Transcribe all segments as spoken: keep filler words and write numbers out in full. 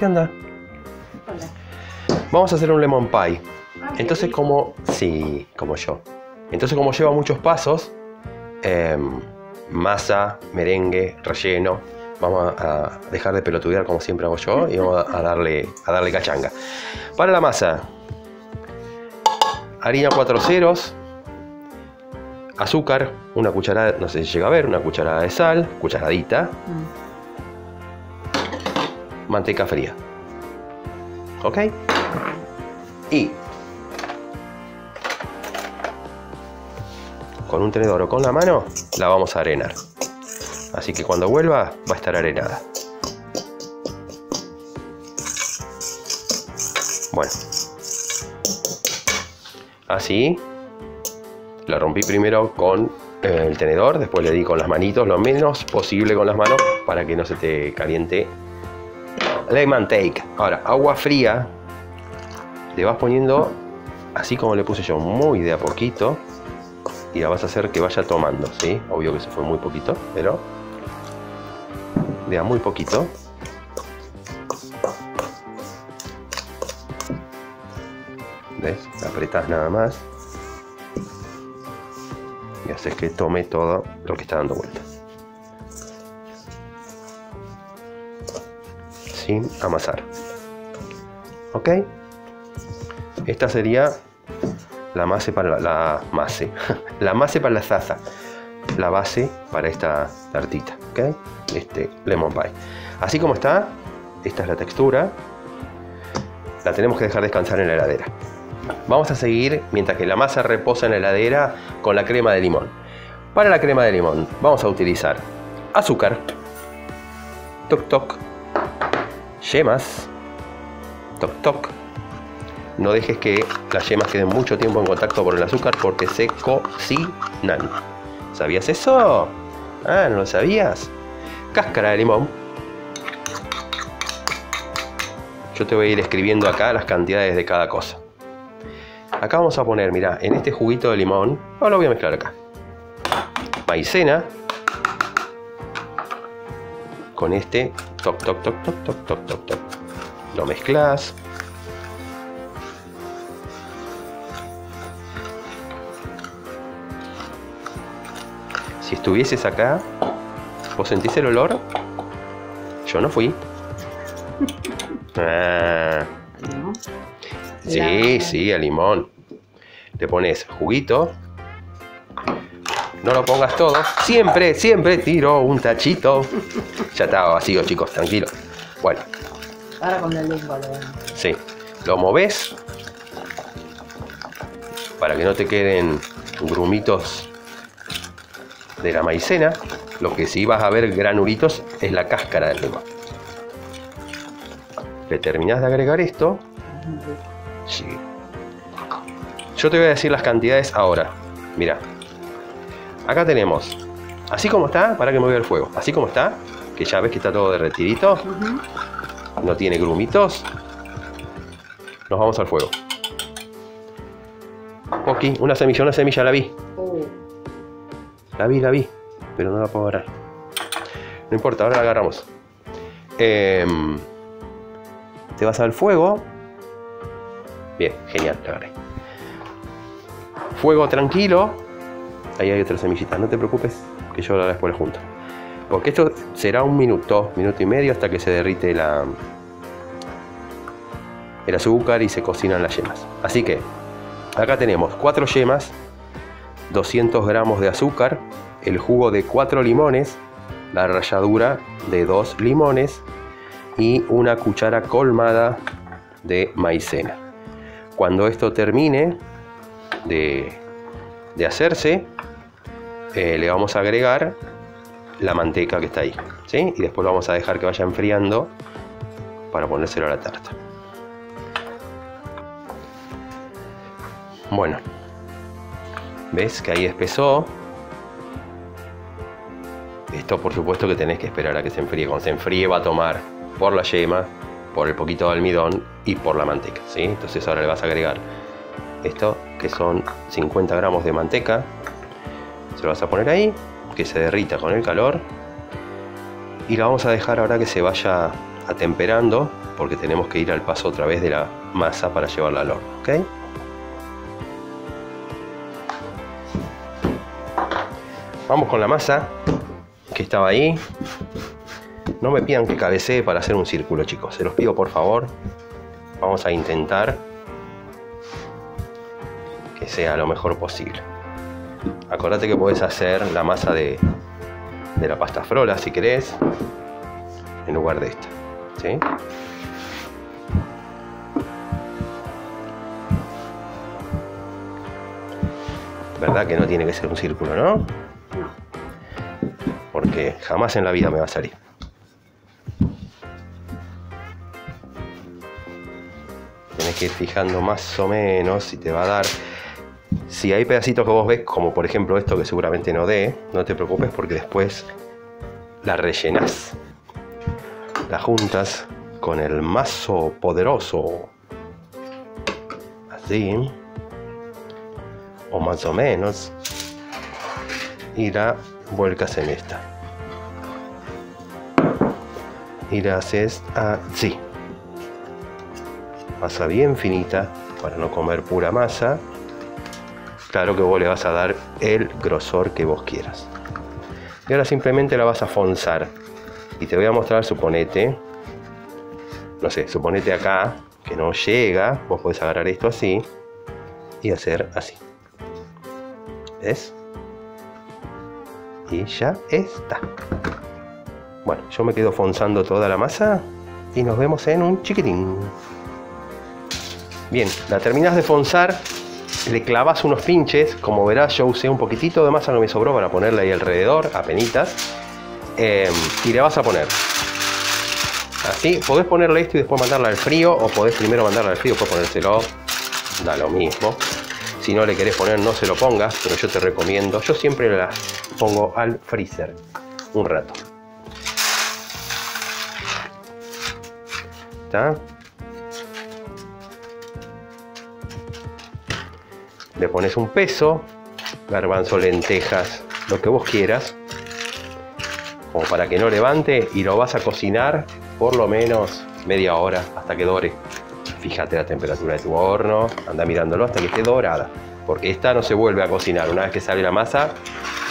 ¿Qué onda? Hola. Vamos a hacer un lemon pie. Ah, entonces ¿sí? como... Sí, como yo. Entonces como lleva muchos pasos, eh, masa, merengue, relleno, vamos a dejar de pelotudear como siempre hago yo y vamos a darle, a darle cachanga. Para la masa, harina cuatro ceros, azúcar, una cucharada, no sé si llega a ver, una cucharada de sal, cucharadita, mm. manteca fría. ¿Ok? Y con un tenedor o con la mano la vamos a arenar. Así que cuando vuelva va a estar arenada. Bueno. Así. La rompí primero con eh, el tenedor, después le di con las manitos, lo menos posible con las manos para que no se te caliente la manteca. Ahora, agua fría. Le vas poniendo, así como le puse yo, muy de a poquito. Y la vas a hacer que vaya tomando, ¿sí? Obvio que se fue muy poquito, pero de a muy poquito. ¿Ves? La apretás nada más. Y haces que tome todo lo que está dando vuelta. Sin amasar. ¿Ok? Esta sería... La base para la, la mase, la mase para la salsa, la base para esta tartita, ¿ok? Este lemon pie. Así como está, esta es la textura. La tenemos que dejar descansar en la heladera. Vamos a seguir mientras que la masa reposa en la heladera con la crema de limón. Para la crema de limón vamos a utilizar azúcar, toc toc, yemas, toc toc. No dejes que las yemas queden mucho tiempo en contacto con el azúcar porque se cocinan. ¿Sabías eso? Ah, ¿no lo sabías? Cáscara de limón. Yo te voy a ir escribiendo acá las cantidades de cada cosa. Acá vamos a poner, mirá, en este juguito de limón, ahora lo voy a mezclar acá. Maicena. Con este, toc, toc, toc, toc, toc, toc, toc, toc. Lo mezclas. Si estuvieses acá, ¿vos sentís el olor? Yo no fui. Ah. No. Sí, la... sí, el limón. Le pones juguito. No lo pongas todo. Siempre, siempre tiro un tachito. Ya está vacío, chicos, tranquilo. Bueno. Ahora con la lengua. Sí. Lo movés. Para que no te queden grumitos de la maicena. Lo que sí vas a ver granulitos es la cáscara del limón. Le terminás de agregar esto. Sí. Yo te voy a decir las cantidades ahora. Mira, acá tenemos, así como está, para que me vea el fuego, así como está, que ya ves que está todo derretidito, uh-huh. No tiene grumitos. Nos vamos al fuego. Poqui, una semilla, una semilla la vi. La vi, la vi, pero no la puedo agarrar. No importa, ahora la agarramos. Eh, te vas al fuego. Bien, genial, la agarré. Fuego tranquilo. Ahí hay otra semillita, no te preocupes, que yo la después la junto. Porque esto será un minuto, minuto y medio, hasta que se derrite la, el azúcar y se cocinan las yemas. Así que, acá tenemos cuatro yemas. doscientos gramos de azúcar, el jugo de cuatro limones, la ralladura de dos limones y una cuchara colmada de maicena. Cuando esto termine de, de hacerse, eh, le vamos a agregar la manteca que está ahí, ¿sí? Y después lo vamos a dejar que vaya enfriando para ponérselo a la tarta. Bueno. ¿Ves que ahí espesó? Esto por supuesto que tenés que esperar a que se enfríe. Cuando se enfríe va a tomar por la yema, por el poquito de almidón y por la manteca, ¿sí? Entonces ahora le vas a agregar esto, que son cincuenta gramos de manteca. Se lo vas a poner ahí, que se derrita con el calor. Y la vamos a dejar ahora que se vaya atemperando porque tenemos que ir al paso otra vez de la masa para llevarla al horno, ¿ok? Vamos con la masa que estaba ahí. No me pidan que cabecee para hacer un círculo, chicos. Se los pido por favor. Vamos a intentar que sea lo mejor posible. Acordate que podés hacer la masa de, de la pasta frola, si querés, en lugar de esta, ¿sí? ¿Verdad que no tiene que ser un círculo, no? Porque jamás en la vida me va a salir. Tienes que ir fijando más o menos si te va a dar. Si hay pedacitos que vos ves, como por ejemplo esto que seguramente no dé, no te preocupes porque después la rellenás. La juntas con el mazo poderoso. Así. O más o menos. Y la vuelcas en esta. Y la haces así. Masa bien finita para no comer pura masa. Claro que vos le vas a dar el grosor que vos quieras. Y ahora simplemente la vas a fonzar. Y te voy a mostrar, suponete, no sé, suponete acá, que no llega. Vos podés agarrar esto así y hacer así. ¿Ves? Y ya está. Bueno, yo me quedo fonzando toda la masa y nos vemos en un chiquitín. Bien, la terminás de fonzar. Le clavas unos pinches, como verás yo usé un poquitito de masa, no me sobró para ponerle ahí alrededor, apenitas, eh, y le vas a poner así. Podés ponerle esto y después mandarla al frío, o podés primero mandarla al frío y después ponérselo, da lo mismo. Si no le querés poner, no se lo pongas, pero yo te recomiendo, yo siempre la pongo al freezer un rato. ¿Está? Le pones un peso, garbanzo, lentejas, lo que vos quieras, como para que no levante, y lo vas a cocinar por lo menos media hora hasta que dore. Fíjate la temperatura de tu horno, anda mirándolo hasta que esté dorada, porque esta no se vuelve a cocinar. Una vez que sale la masa,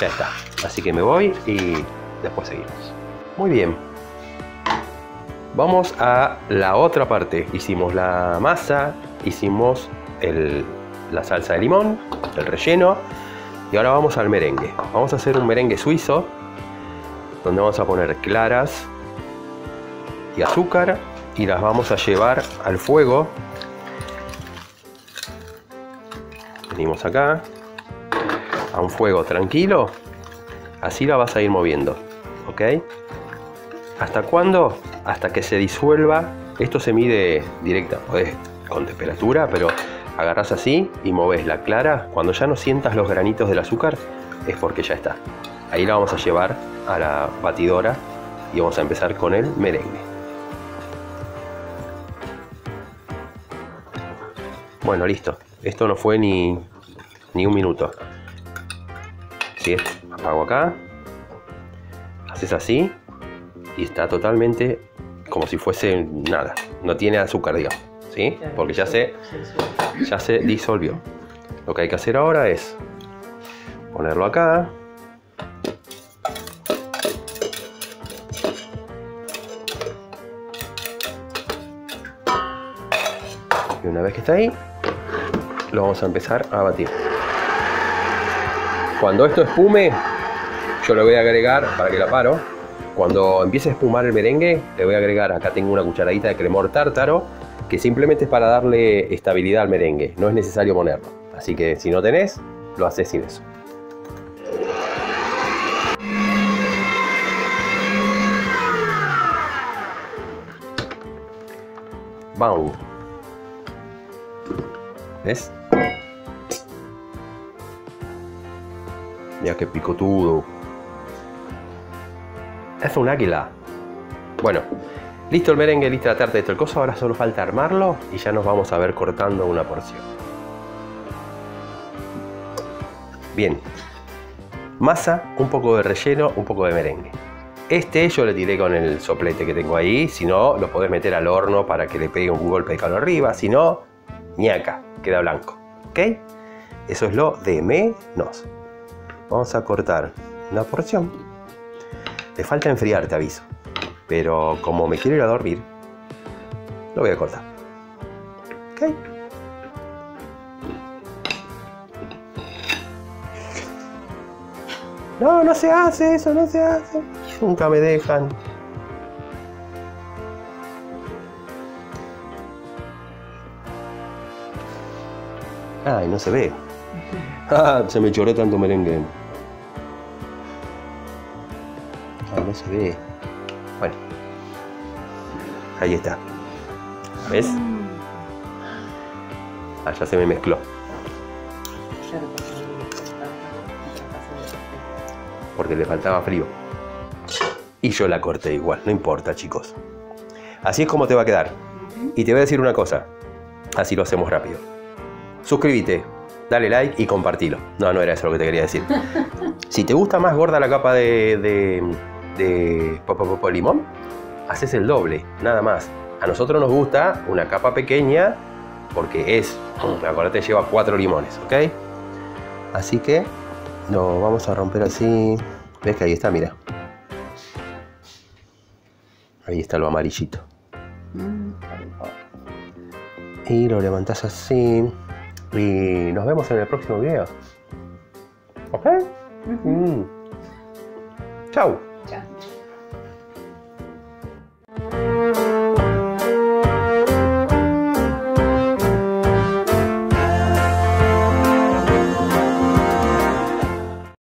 ya está. Así que me voy y después seguimos. Muy bien. Vamos a la otra parte. Hicimos la masa, hicimos el... la salsa de limón, el relleno, y ahora vamos al merengue. Vamos a hacer un merengue suizo donde vamos a poner claras y azúcar y las vamos a llevar al fuego. Venimos acá a un fuego tranquilo, así la vas a ir moviendo, ¿ok? ¿Hasta cuándo? Hasta que se disuelva. Esto se mide directa, podés con temperatura, pero agarrás así y moves la clara. Cuando ya no sientas los granitos del azúcar es porque ya está. Ahí la vamos a llevar a la batidora y vamos a empezar con el merengue. Bueno, listo. Esto no fue ni, ni un minuto. Sí, apago acá. Haces así y está totalmente como si fuese nada. No tiene azúcar, digamos. ¿Sí? Porque ya se, ya se disolvió. Lo que hay que hacer ahora es ponerlo acá. Y una vez que está ahí, lo vamos a empezar a batir. Cuando esto espume, yo le voy a agregar, para que la paro, cuando empiece a espumar el merengue, le voy a agregar, acá tengo una cucharadita de cremor tártaro, que simplemente es para darle estabilidad al merengue, no es necesario ponerlo. Así que si no tenés, lo haces sin eso. ¡Bam! ¿Ves? Mira qué picotudo. Es un águila. Bueno. Listo el merengue, lista la tarta de todo el coso. Ahora solo falta armarlo y ya nos vamos a ver cortando una porción. Bien. Masa, un poco de relleno, un poco de merengue. Este yo le tiré con el soplete que tengo ahí, si no lo podés meter al horno para que le pegue un golpe de calor arriba, si no, ñaca, queda blanco, ¿ok? Eso es lo de menos. Vamos a cortar una porción. Le falta enfriar, te aviso, pero como me quiero ir a dormir, lo voy a cortar, ¿ok? No, no se hace eso, no se hace. Nunca me dejan. Ay, no se ve. Ah, se me choró tanto merengue. Ah, no se ve. Bueno. Ahí está. ¿Ves? Allá se me mezcló. Porque le faltaba frío. Y yo la corté igual, no importa, chicos. Así es como te va a quedar. Y te voy a decir una cosa, así lo hacemos rápido. Suscríbete, dale like y compartilo. No, no era eso lo que te quería decir. Si te gusta más gorda la capa de, de, de popo, popo, limón, haces el doble, nada más. A nosotros nos gusta una capa pequeña porque es, acuérdate, lleva cuatro limones, ¿ok? Así que lo vamos a romper así. ¿Ves que ahí está? Mira. Ahí está lo amarillito. Y lo levantás así. Y nos vemos en el próximo video. ¿Ok? Uh-huh. Mm. Chau. Chau.